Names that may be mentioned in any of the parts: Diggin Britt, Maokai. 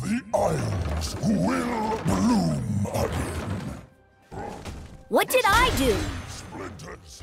The Isles will bloom again. What did I do? Splinters.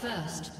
First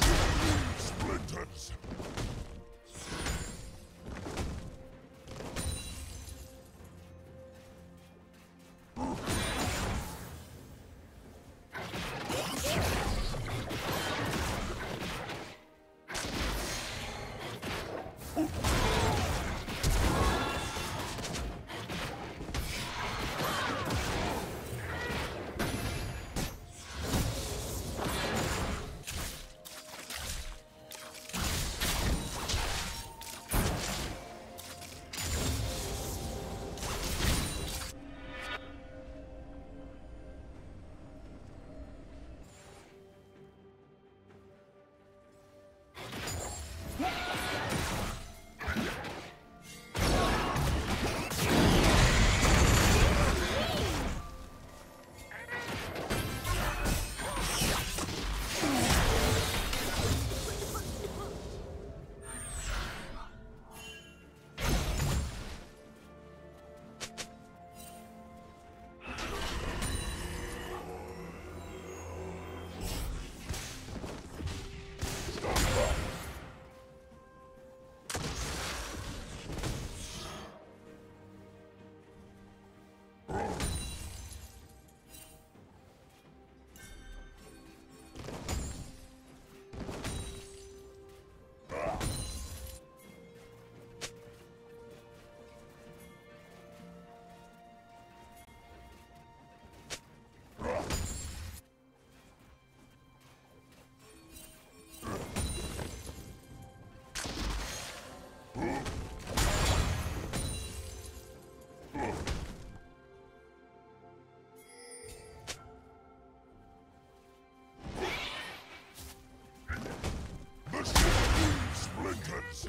blood. Splinters. words.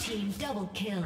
Team double kill.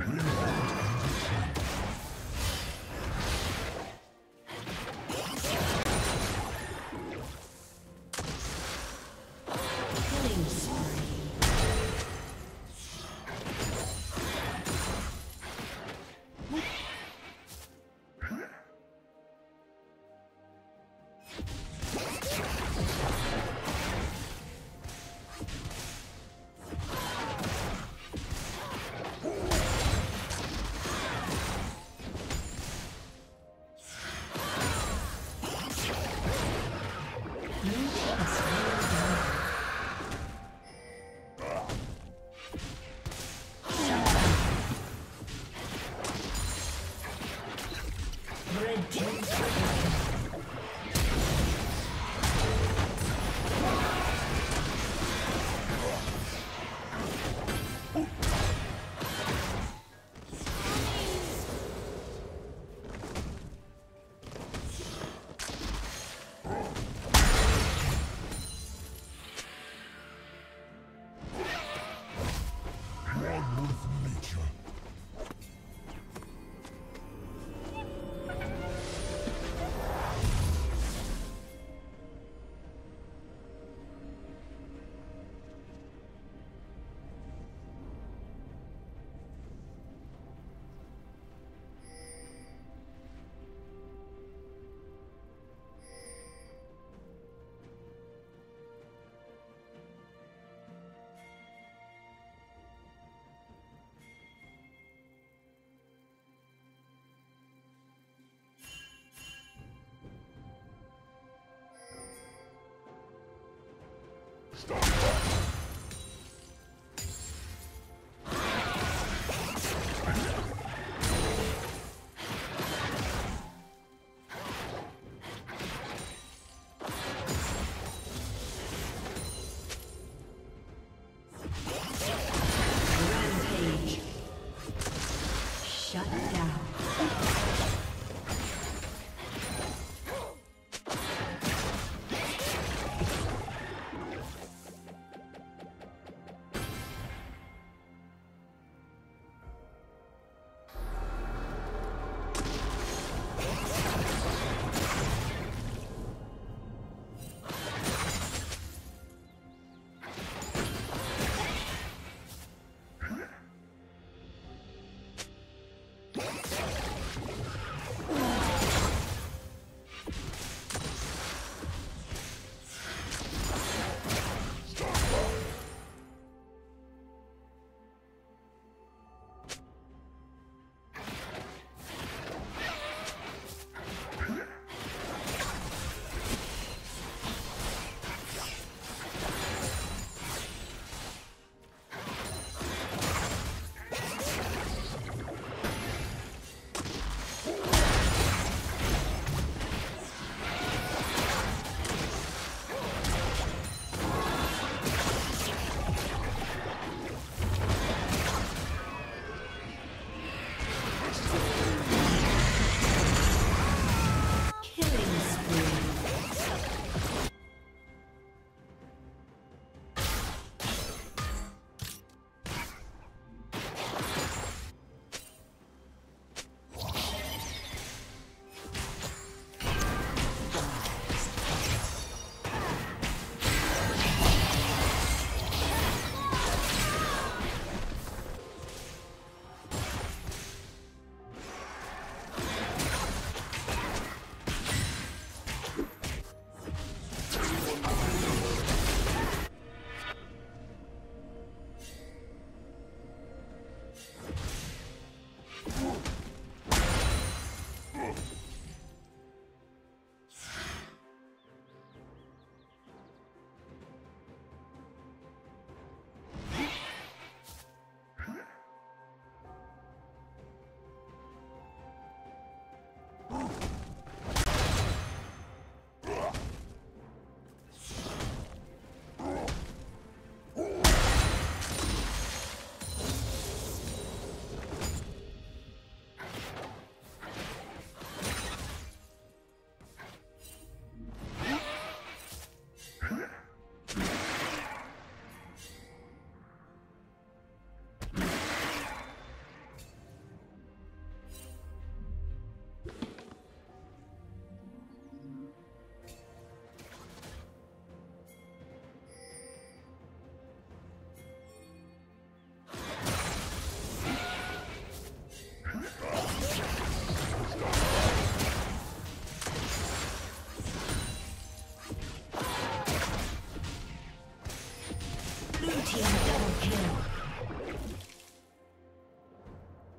Stop.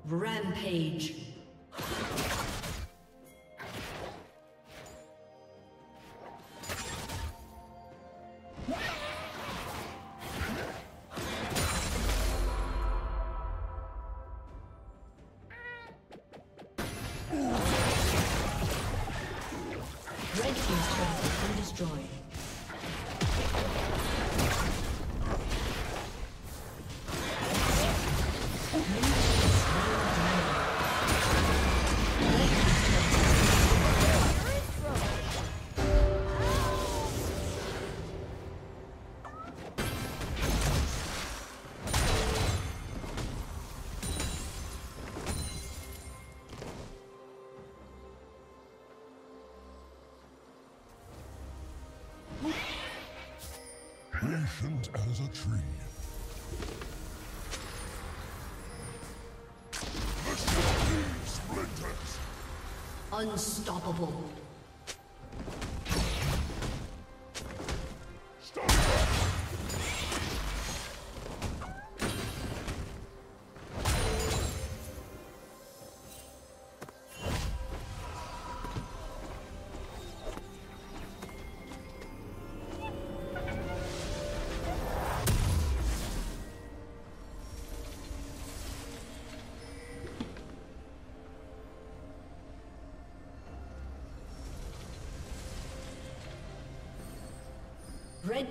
Rampage. Patient as a tree. The shield splinters. Unstoppable. Red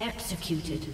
Executed.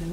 Blue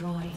destroyed.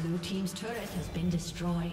Blue team's turret has been destroyed.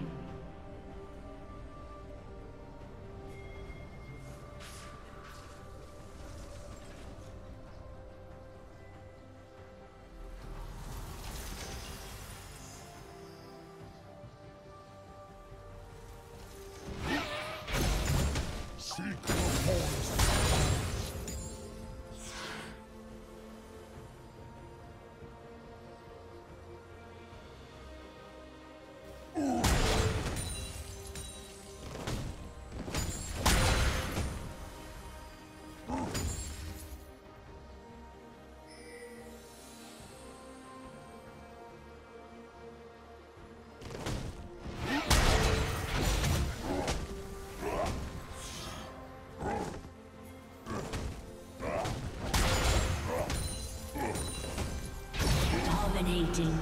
Dominating.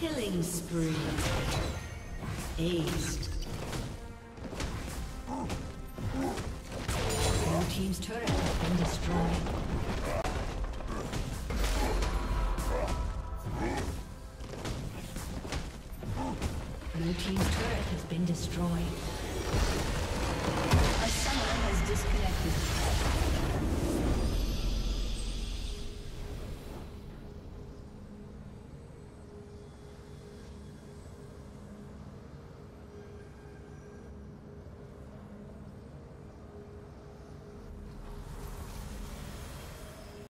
Killing spree. Aced. All team's turret has been destroyed. Blue team's turret has been destroyed. A summoner has disconnected.